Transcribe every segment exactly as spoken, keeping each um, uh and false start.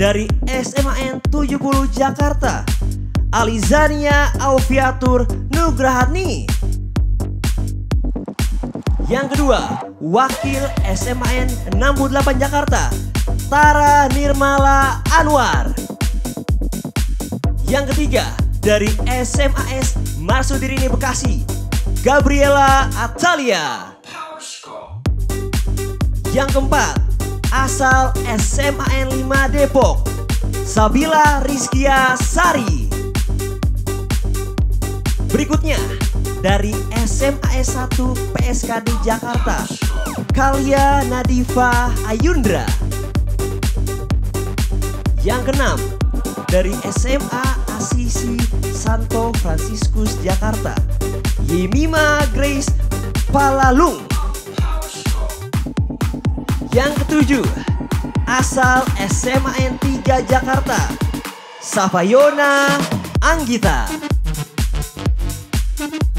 dari S M A N tujuh puluh Jakarta, Allizania Alfiathur Nugrahadnie. Yang kedua, wakil S M A N enam puluh delapan Jakarta, Tara Nirmala Anwar. Yang ketiga, dari S M A S Marsudirini Bekasi, Gabriella Athalia. Yang keempat, asal S M A N lima Depok, Sabila Rizkia Sari. Berikutnya, dari S M A S satu P S K D Jakarta, Kalya Nadhifah Ayundra. Yang keenam, dari S M A Asisi Santo Fransiskus Jakarta, Yemima Grace Palalung. Yang ketujuh, asal S M A N tiga Jakarta, Safayona Anggitha.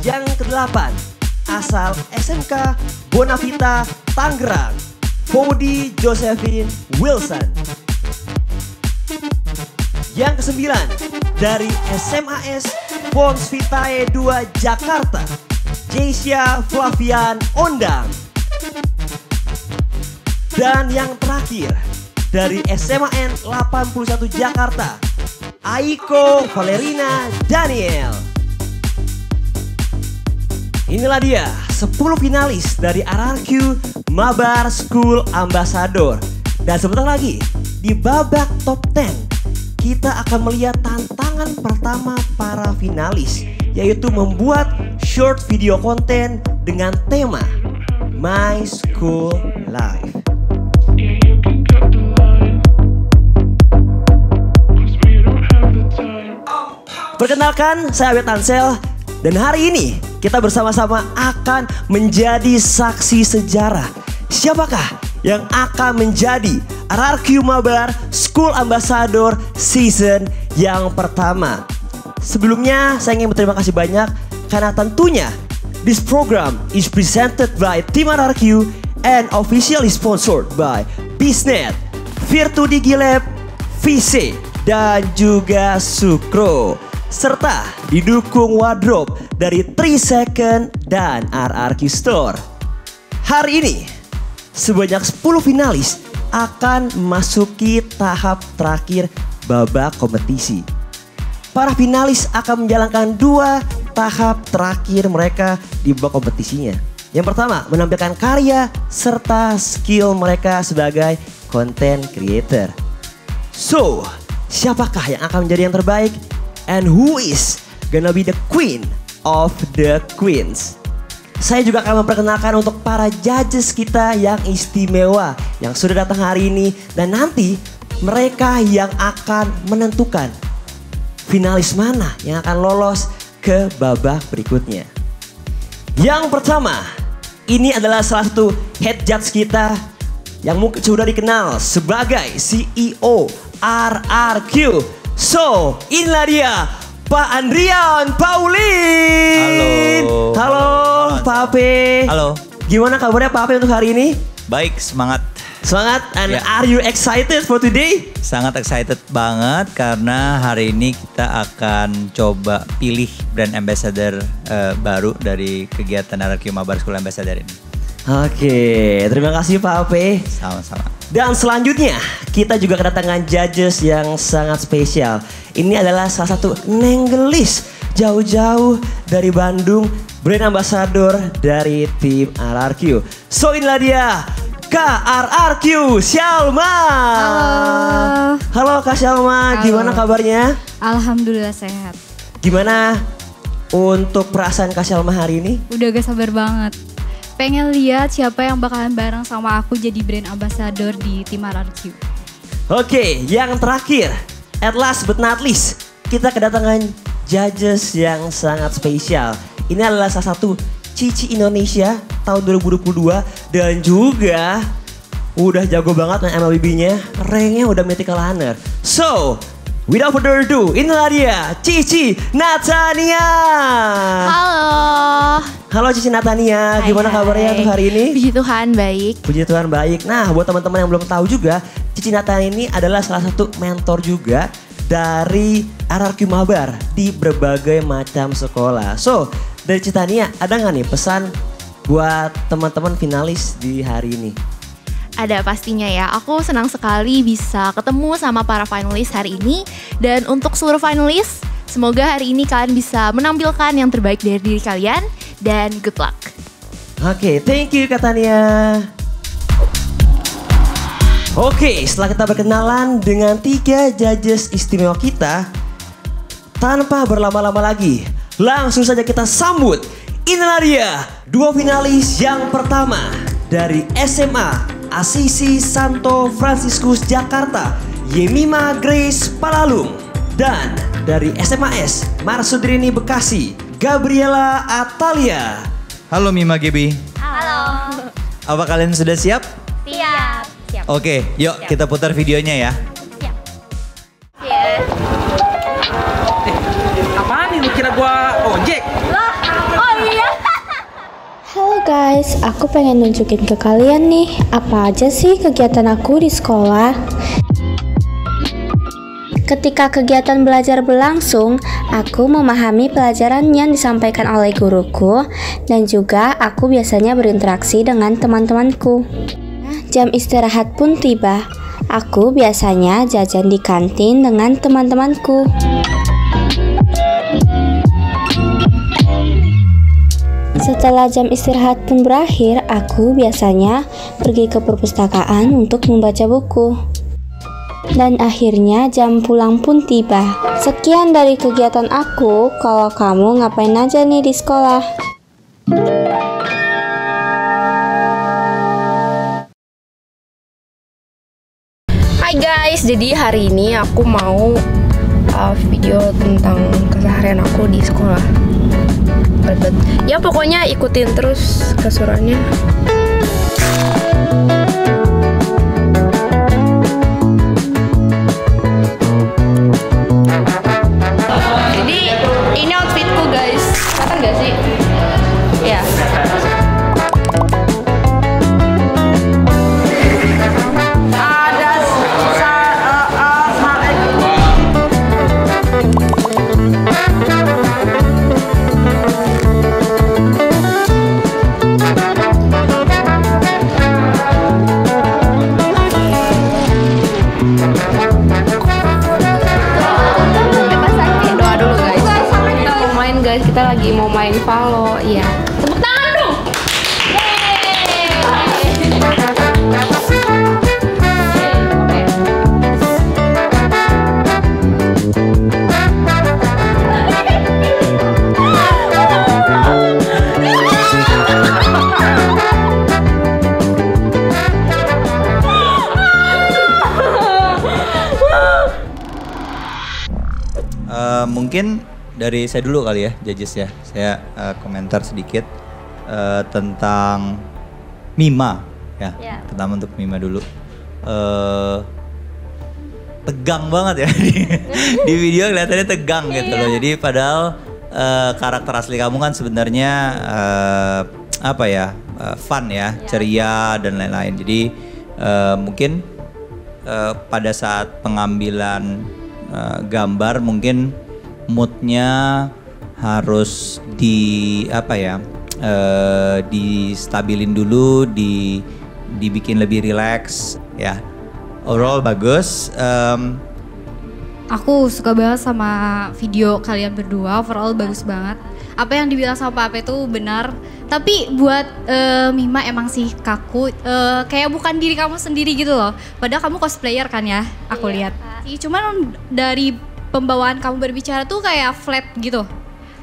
Yang kedelapan, asal S M K Bonavita Tanggerang, Faudy Josevin Wilsan. Yang kesembilan, dari S M A S Fons Vitae dua Jakarta, Jesya Flavian Ondang. Dan yang terakhir, dari S M A N delapan puluh satu Jakarta, Aiko Valerina Daniel. Inilah dia sepuluh finalis dari R R Q Mabar School Ambassador. Dan sebentar lagi di babak top sepuluh kita akan melihat tantangan pertama para finalis, yaitu membuat short video konten dengan tema My School Life. Perkenalkan, saya Abed Ansel, dan hari ini kita bersama-sama akan menjadi saksi sejarah. Siapakah yang akan menjadi R R Q Mabar School Ambassador season yang pertama? Sebelumnya saya ingin berterima kasih banyak karena tentunya this program is presented by Team R R Q and officially sponsored by Biznet, Virtu Digi Lab V C, dan juga Sukro, serta didukung wardrobe dari three second dan R R Q Store. Hari ini sebanyak sepuluh finalis akan memasuki tahap terakhir babak kompetisi. Para finalis akan menjalankan dua tahap terakhir mereka di babak kompetisinya. Yang pertama, menampilkan karya serta skill mereka sebagai content creator. So, siapakah yang akan menjadi yang terbaik? And who is gonna be the queen of the queens? Saya juga akan memperkenalkan untuk para judges kita yang istimewa yang sudah datang hari ini, dan nanti mereka yang akan menentukan finalis mana yang akan lolos ke babak berikutnya. Yang pertama, ini adalah salah satu head judge kita yang mungkin sudah dikenal sebagai C E O R R Q. So, inilah dia, Pak Andrian Paulin. Halo. Halo, Halo. Pak Ape. Halo. Gimana kabarnya Pak Ape untuk hari ini? Baik, semangat. Semangat, and ya. Are you excited for today? Sangat excited banget karena hari ini kita akan coba pilih brand ambassador uh, baru dari kegiatan R R Q Mabar School Ambassador ini. Oke, terima kasih Pak Ape. Sama-sama. Dan selanjutnya kita juga kedatangan judges yang sangat spesial. Ini adalah salah satu nenggelis jauh-jauh dari Bandung, brand ambassador dari tim R R Q. So inilah dia, K R R Q Syalma. Halo. Halo Kak Syalma, halo. Gimana kabarnya? Alhamdulillah sehat. Gimana untuk perasaan Kak Syalma hari ini? Udah gak sabar banget. Pengen lihat siapa yang bakalan bareng sama aku jadi brand ambassador di tim R R Q. Oke, yang terakhir, at last but not least, kita kedatangan judges yang sangat spesial. Ini adalah salah satu Cici Indonesia tahun dua ribu dua puluh dua dan juga udah jago banget main M L B B-nya, ranknya udah mythical runner. So, Without further ado, inilah dia, Cici Natania. Halo. Halo Cici Natania, hai, gimana hai. kabarnya untuk hari ini? Puji Tuhan baik. Puji Tuhan baik. Nah, buat teman-teman yang belum tahu juga, Cici Natania ini adalah salah satu mentor juga dari R R Q Mabar di berbagai macam sekolah. So, dari Cici Natania, ada nggak nih pesan buat teman-teman finalis di hari ini? Ada pastinya ya, aku senang sekali bisa ketemu sama para finalis hari ini. Dan untuk seluruh finalis, semoga hari ini kalian bisa menampilkan yang terbaik dari diri kalian. Dan good luck. Oke, okay, thank you Katania. Oke, okay, setelah kita berkenalan dengan tiga judges istimewa kita, tanpa berlama-lama lagi, langsung saja kita sambut. Inilah dia, dua finalis yang pertama dari S M A Asisi Santo Fransiskus Jakarta, Yemima Grace Palalung, dan dari S M A S Marsudirini Bekasi, Gabriella Athalia. Halo Mima, Gibi. Halo. Apa kalian sudah siap? Siap. Siap. Oke, yuk siap. Kita putar videonya ya. Siap. Yeah. Eh, apaan nih, lu kira gua ojek? Lah, oh iya. Halo guys, aku pengen nunjukin ke kalian nih, apa aja sih kegiatan aku di sekolah. Ketika kegiatan belajar berlangsung, aku memahami pelajaran yang disampaikan oleh guruku, dan juga aku biasanya berinteraksi dengan teman-temanku. Jam istirahat pun tiba, aku biasanya jajan di kantin dengan teman-temanku. Setelah jam istirahat pun berakhir, aku biasanya pergi ke perpustakaan untuk membaca buku. Dan akhirnya jam pulang pun tiba. Sekian dari kegiatan aku. Kalau kamu ngapain aja nih di sekolah? Hai guys, jadi hari ini aku mau uh, video tentang keseharian aku di sekolah. Ya pokoknya ikutin terus keseruannya. Jadi ini outfitku guys, kelihatan nggak sih? Ya. Kita lagi mau main palo, ya. Tepuk tangan dong. Uh, mungkin dari saya dulu kali ya, judges ya. Saya uh, komentar sedikit uh, tentang Mima ya. Yeah. Pertama untuk Mima dulu. Uh, tegang banget ya di video, kelihatannya tegang gitu loh. Jadi padahal uh, karakter asli kamu kan sebenarnya uh, apa ya, uh, fun ya, yeah, ceria dan lain-lain. Jadi uh, mungkin uh, pada saat pengambilan uh, gambar mungkin moodnya harus di apa ya, uh, distabilin dulu, di dibikin lebih relax ya. Overall bagus. Um, aku suka banget sama video kalian berdua, overall bagus banget. Apa yang dibilang sama Papa itu benar, tapi buat uh, Mima emang sih kaku, uh, kayak bukan diri kamu sendiri gitu loh. Padahal kamu cosplayer kan ya, aku iya, lihat. Cuman dari pembawaan kamu berbicara tuh kayak flat gitu,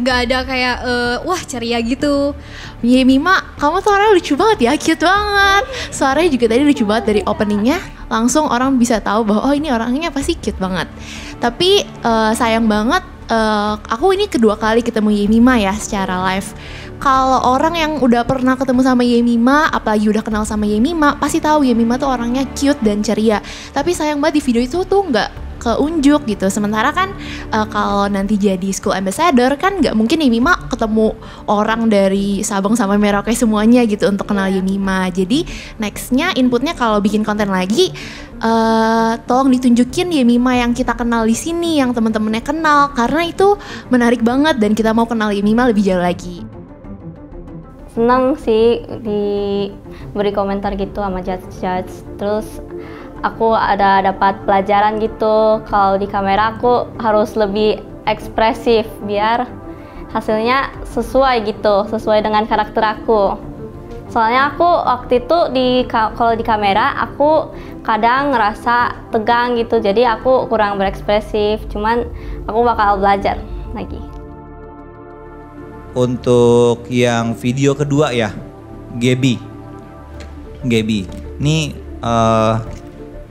nggak ada kayak uh, wah ceria gitu. Yemima, kamu tuh orangnya lucu banget ya, cute banget. Suaranya juga tadi lucu banget, dari openingnya langsung orang bisa tahu bahwa oh ini orangnya pasti cute banget. Tapi uh, sayang banget, uh, aku ini kedua kali ketemu Yemima ya secara live. Kalau orang yang udah pernah ketemu sama Yemima, apalagi udah kenal sama Yemima, pasti tahu Yemima tuh orangnya cute dan ceria. Tapi sayang banget di video itu tuh nggak ke Unjuk gitu. Sementara kan uh, kalau nanti jadi school ambassador kan nggak mungkin Yemima ketemu orang dari Sabang sampai Merauke semuanya gitu untuk kenal yeah. Yemima. Jadi nextnya inputnya kalau bikin konten lagi uh, tolong ditunjukin Yemima yang kita kenal di sini, yang teman-temannya kenal, karena itu menarik banget dan kita mau kenal Yemima lebih jauh lagi. Senang sih diberi komentar gitu sama judge-judge. Terus aku ada dapat pelajaran gitu, kalau di kamera aku harus lebih ekspresif biar hasilnya sesuai gitu, sesuai dengan karakter aku. Soalnya aku waktu itu di kalau di kamera aku kadang ngerasa tegang gitu, jadi aku kurang berekspresif. Cuman aku bakal belajar lagi. Untuk yang video kedua ya, Gaby, Gaby, ini uh,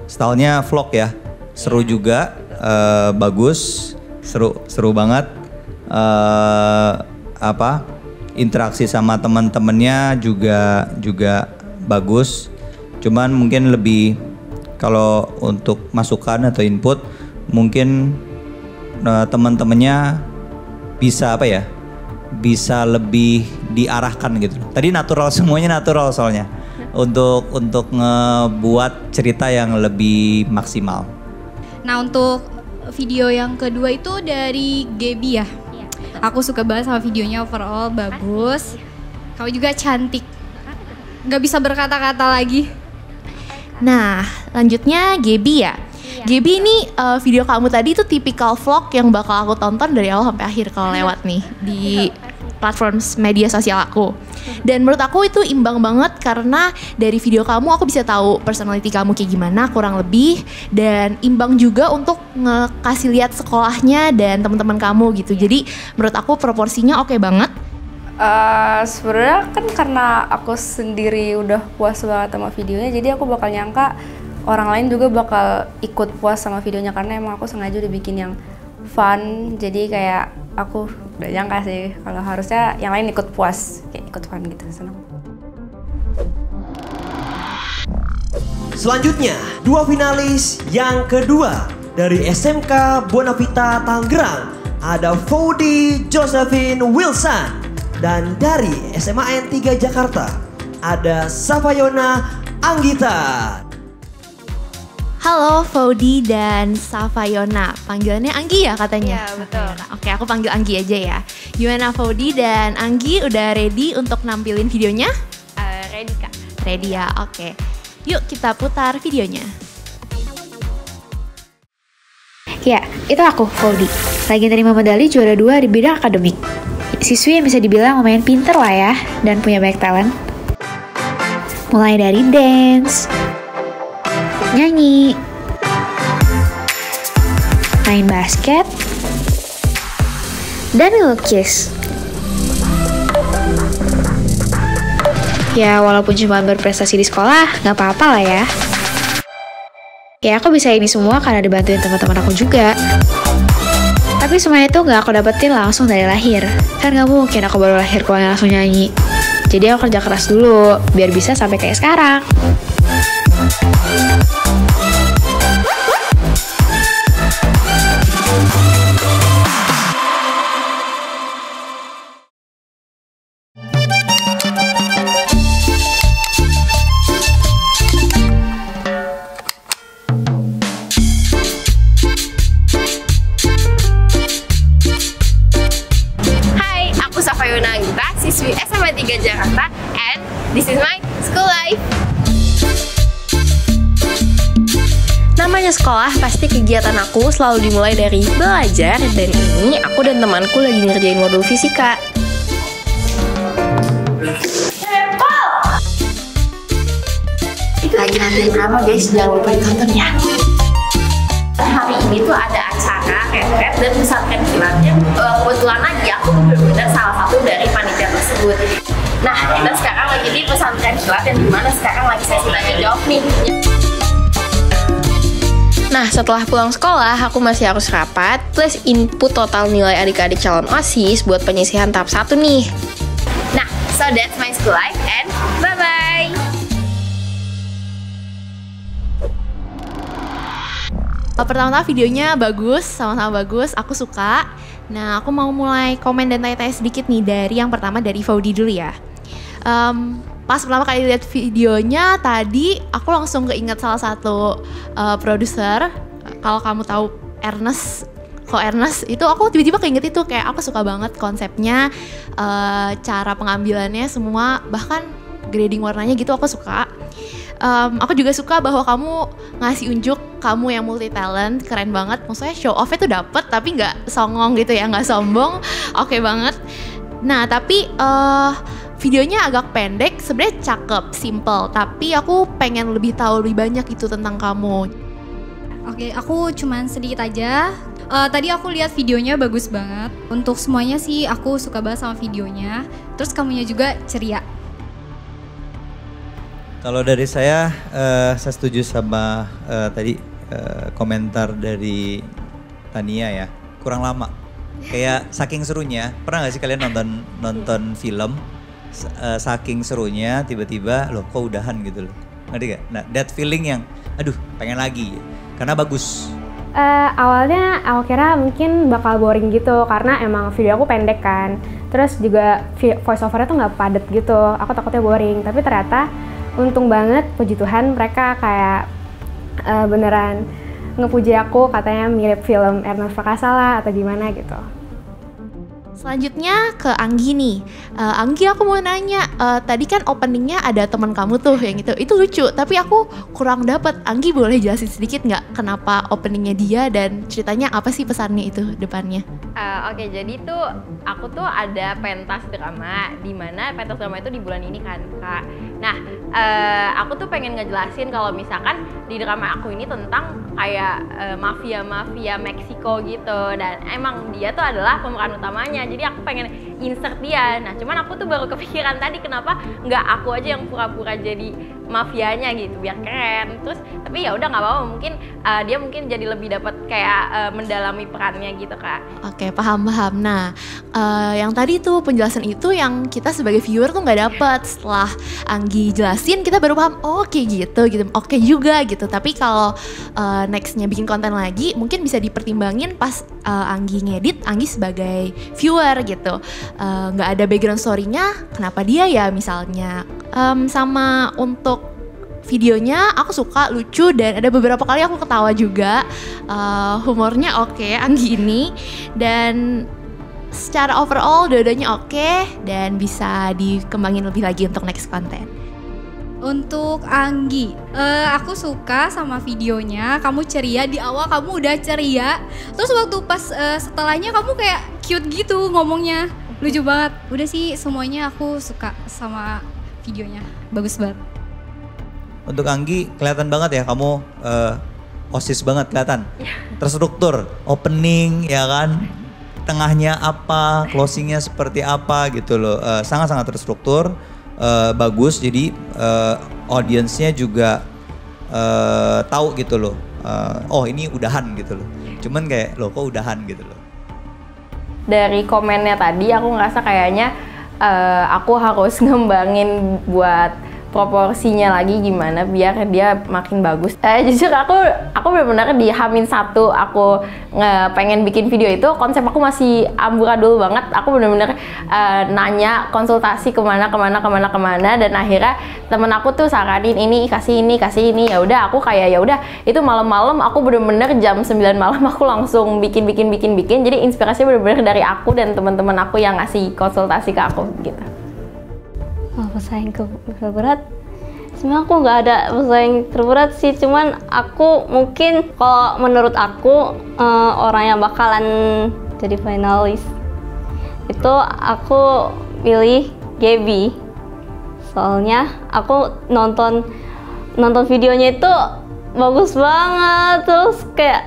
stylenya vlog ya, seru juga, uh, bagus, seru, seru banget, uh, apa, interaksi sama teman-temannya juga, juga bagus. Cuman mungkin lebih kalau untuk masukan atau input, mungkin uh, teman-temannya bisa apa ya? Bisa lebih diarahkan gitu. Tadi natural, semuanya natural soalnya. Untuk untuk ngebuat cerita yang lebih maksimal. Nah, untuk video yang kedua itu dari Gaby ya. Aku suka banget sama videonya, overall bagus. Kamu juga cantik. Gak bisa berkata-kata lagi. Nah, lanjutnya Gaby ya. Gaby, ini uh, video kamu tadi itu tipikal vlog yang bakal aku tonton dari awal sampai akhir kalau lewat nih di platform media sosial aku. Dan menurut aku itu imbang banget karena dari video kamu aku bisa tahu personality kamu kayak gimana kurang lebih, dan imbang juga untuk ngekasih lihat sekolahnya dan teman-teman kamu gitu. Jadi menurut aku proporsinya oke okay banget. Uh, Sebenarnya kan karena aku sendiri udah puas banget sama videonya, jadi aku bakal nyangka orang lain juga bakal ikut puas sama videonya, karena emang aku sengaja udah bikin yang fun. Jadi kayak aku udah nyangka sih kalau harusnya yang lain ikut puas, kayak ikut fun gitu, senang. Selanjutnya, dua finalis yang kedua dari S M K Bonavita Tanggerang. Ada Faudy Josevin Wilsan. Dan dari S M A N tiga Jakarta ada Safayona Anggitha. Halo Faudy dan Safayona, panggilannya Anggi ya katanya? Iya betul. Oke, aku panggil Anggi aja ya. Gimana Faudy dan Anggi, udah ready untuk nampilin videonya? Uh, ready kak. Ready ya, oke. Okay. Yuk kita putar videonya. Ya, itu aku Faudy, lagi terima medali juara dua di bidang akademik. Siswi yang bisa dibilang lumayan pinter lah ya, dan punya banyak talent. Mulai dari dance, nyanyi, main basket, dan ngelukis. Ya walaupun cuma berprestasi di sekolah, nggak apa-apa lah ya. Ya aku bisa ini semua karena dibantuin teman-teman aku juga. Tapi semuanya itu nggak aku dapetin langsung dari lahir. Kan nggak mungkin aku baru lahir keluar langsung nyanyi. Jadi aku kerja keras dulu, biar bisa sampai kayak sekarang. Sekolah pasti kegiatan aku selalu dimulai dari belajar, dan ini aku dan temanku lagi ngerjain modul fisika. Lagi nanti drama guys, jangan lupa ditonton ya. Hari ini tuh ada acara retret dan pesantren kilat yang kebetulan aja aku benar-benar salah satu dari panitia tersebut. Nah kita sekarang lagi di pesantren kilat yang dimana sekarang lagi sesi tanya jawab nih. Nah, setelah pulang sekolah, aku masih harus rapat plus input total nilai adik-adik calon OSIS buat penyisihan tahap satu nih. Nah, so that's my school life and bye-bye! pertama-tama videonya bagus, sama-sama bagus, aku suka. Nah, aku mau mulai komen dan tanya-tanya sedikit nih dari yang pertama dari Faudy dulu ya. Um, pas pertama kali lihat videonya tadi, aku langsung keinget salah satu uh, produser. Kalau kamu tahu Ernest, kalau Ernest itu aku tiba-tiba keinget itu, kayak aku suka banget konsepnya, uh, cara pengambilannya semua, bahkan grading warnanya gitu aku suka. Um, aku juga suka bahwa kamu ngasih unjuk kamu yang multi talent, keren banget. Maksudnya show off-nya tuh dapet, tapi nggak songong gitu ya, nggak sombong. Oke banget. Nah, tapi uh, videonya agak pendek, sebenarnya cakep, simple. Tapi aku pengen lebih tahu lebih banyak itu tentang kamu. Oke, aku cuman sedikit aja. Uh, tadi aku lihat videonya bagus banget. Untuk semuanya sih aku suka banget sama videonya. Terus kamunya juga ceria. Kalau dari saya, uh, saya setuju sama uh, tadi uh, komentar dari Tania ya, kurang lama. Kayak saking serunya, pernah gak sih kalian nonton nonton film, uh, saking serunya tiba-tiba loh kok udahan gitu loh, ngerti gak? Nah, that feeling yang aduh pengen lagi, karena bagus. Uh, awalnya aku kira mungkin bakal boring gitu, karena emang video aku pendek kan. Terus juga voice overnya tuh gak padat gitu, aku takutnya boring, tapi ternyata untung banget, puji Tuhan mereka kayak uh, beneran ngepuji aku, katanya mirip film Ernest Prakasa atau gimana gitu. Selanjutnya ke Anggi nih. uh, Anggi, aku mau nanya, uh, tadi kan openingnya ada teman kamu tuh yang itu, itu lucu tapi aku kurang dapet. Anggi boleh jelasin sedikit nggak kenapa openingnya dia dan ceritanya apa sih pesannya itu depannya? Uh, Oke, okay, jadi tuh aku tuh ada pentas drama, dimana pentas drama itu di bulan ini kan Kak. Nah, uh, aku tuh pengen ngejelasin kalau misalkan di drama aku ini tentang kayak uh, mafia-mafia Meksiko gitu. Dan emang dia tuh adalah pemeran utamanya, jadi aku pengen insert dia. Nah, cuman aku tuh baru kepikiran tadi kenapa nggak aku aja yang pura-pura jadi mafianya gitu, biar keren. Terus tapi ya udah nggak apa-apa, mungkin uh, dia mungkin jadi lebih dapat kayak uh, mendalami perannya gitu Kak. Oke, paham-paham. Nah, uh, yang tadi tuh penjelasan itu yang kita sebagai viewer tuh nggak dapet. Setelah Anggi jelasin kita baru paham, oh, oke gitu gitu, oke juga gitu. Tapi kalau uh, nextnya bikin konten lagi mungkin bisa dipertimbangin pas uh, Anggi ngedit, Anggi sebagai viewer gitu, nggak uh, ada background story-nya, kenapa dia ya misalnya. Um, sama untuk videonya aku suka, lucu, dan ada beberapa kali aku ketawa juga. uh, Humornya oke, okay, Anggi ini. Dan secara overall dua-duanya oke, okay, dan bisa dikembangin lebih lagi untuk next konten. Untuk Anggi, uh, aku suka sama videonya, kamu ceria, di awal kamu udah ceria. Terus waktu pas uh, setelahnya kamu kayak cute gitu ngomongnya, lucu banget. Udah sih, semuanya aku suka sama videonya, bagus banget. Untuk Anggi kelihatan banget ya kamu uh, OSIS banget, kelihatan terstruktur, opening ya kan, tengahnya apa, closingnya seperti apa gitu loh, uh, sangat-sangat terstruktur, uh, bagus. Jadi uh, audiensnya juga uh, tahu gitu loh, uh, oh ini udahan gitu loh, cuman kayak loh kok udahan gitu loh. Dari komennya tadi aku ngerasa kayaknya Uh, aku harus ngembangin buat proporsinya lagi gimana biar dia makin bagus. Uh, jujur aku aku benar-benar di Hamin satu aku uh, pengen bikin video itu, konsep aku masih amburadul banget. Aku benar-benar uh, nanya, konsultasi kemana kemana kemana kemana, dan akhirnya temen aku tuh saranin ini kasih ini kasih ini. Ya udah aku kayak ya udah itu malam-malam aku benar-benar jam sembilan malam aku langsung bikin bikin bikin bikin. Jadi inspirasinya benar-benar dari aku dan teman-teman aku yang ngasih konsultasi ke aku gitu. Oh, pesaing terberat, sebenarnya aku nggak ada pesaing terberat sih, cuman aku mungkin kalau menurut aku eh, orang yang bakalan jadi finalis itu aku pilih Gaby. Soalnya aku nonton nonton videonya itu bagus banget, terus kayak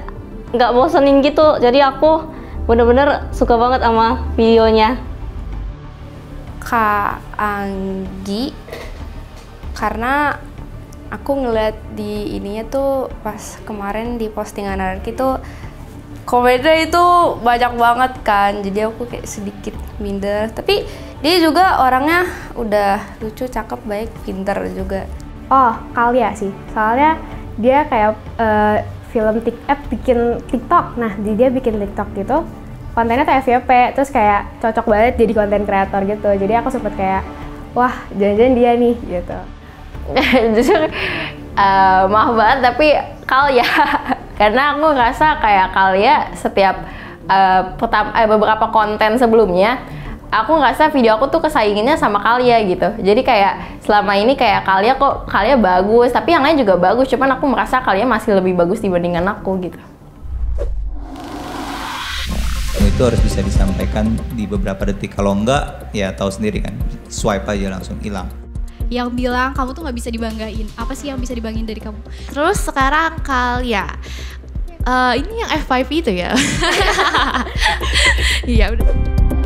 nggak bosenin gitu, jadi aku bener-bener suka banget sama videonya. Kak Anggi, karena aku ngeliat di ininya tuh pas kemarin di postingan R R Q tuh komennya itu banyak banget kan, jadi aku kayak sedikit minder. Tapi dia juga orangnya udah lucu, cakep, baik, pinter juga. Oh, Kalya sih, soalnya dia kayak uh, film tik eh, bikin TikTok. Nah, jadi dia bikin TikTok gitu. Kontennya tuh F Y P, terus kayak cocok banget jadi konten kreator gitu. Jadi aku sempet kayak, wah, jangan-jangan dia nih gitu. Justru uh, maaf banget tapi Kalya, karena aku ngerasa kayak Kalya setiap uh, pertama, eh, beberapa konten sebelumnya aku ngerasa video aku tuh kesainginnya sama Kalya gitu. Jadi kayak selama ini kayak Kalya kok Kalya bagus, tapi yang lain juga bagus. Cuman aku merasa Kalya masih lebih bagus dibandingkan aku gitu. Itu harus bisa disampaikan di beberapa detik. Kalau enggak, ya tahu sendiri kan. Swipe aja langsung hilang. Yang bilang kamu tuh nggak bisa dibanggain. Apa sih yang bisa dibanggain dari kamu? Terus sekarang Kalya. Uh, ini yang F lima itu ya. Iya udah.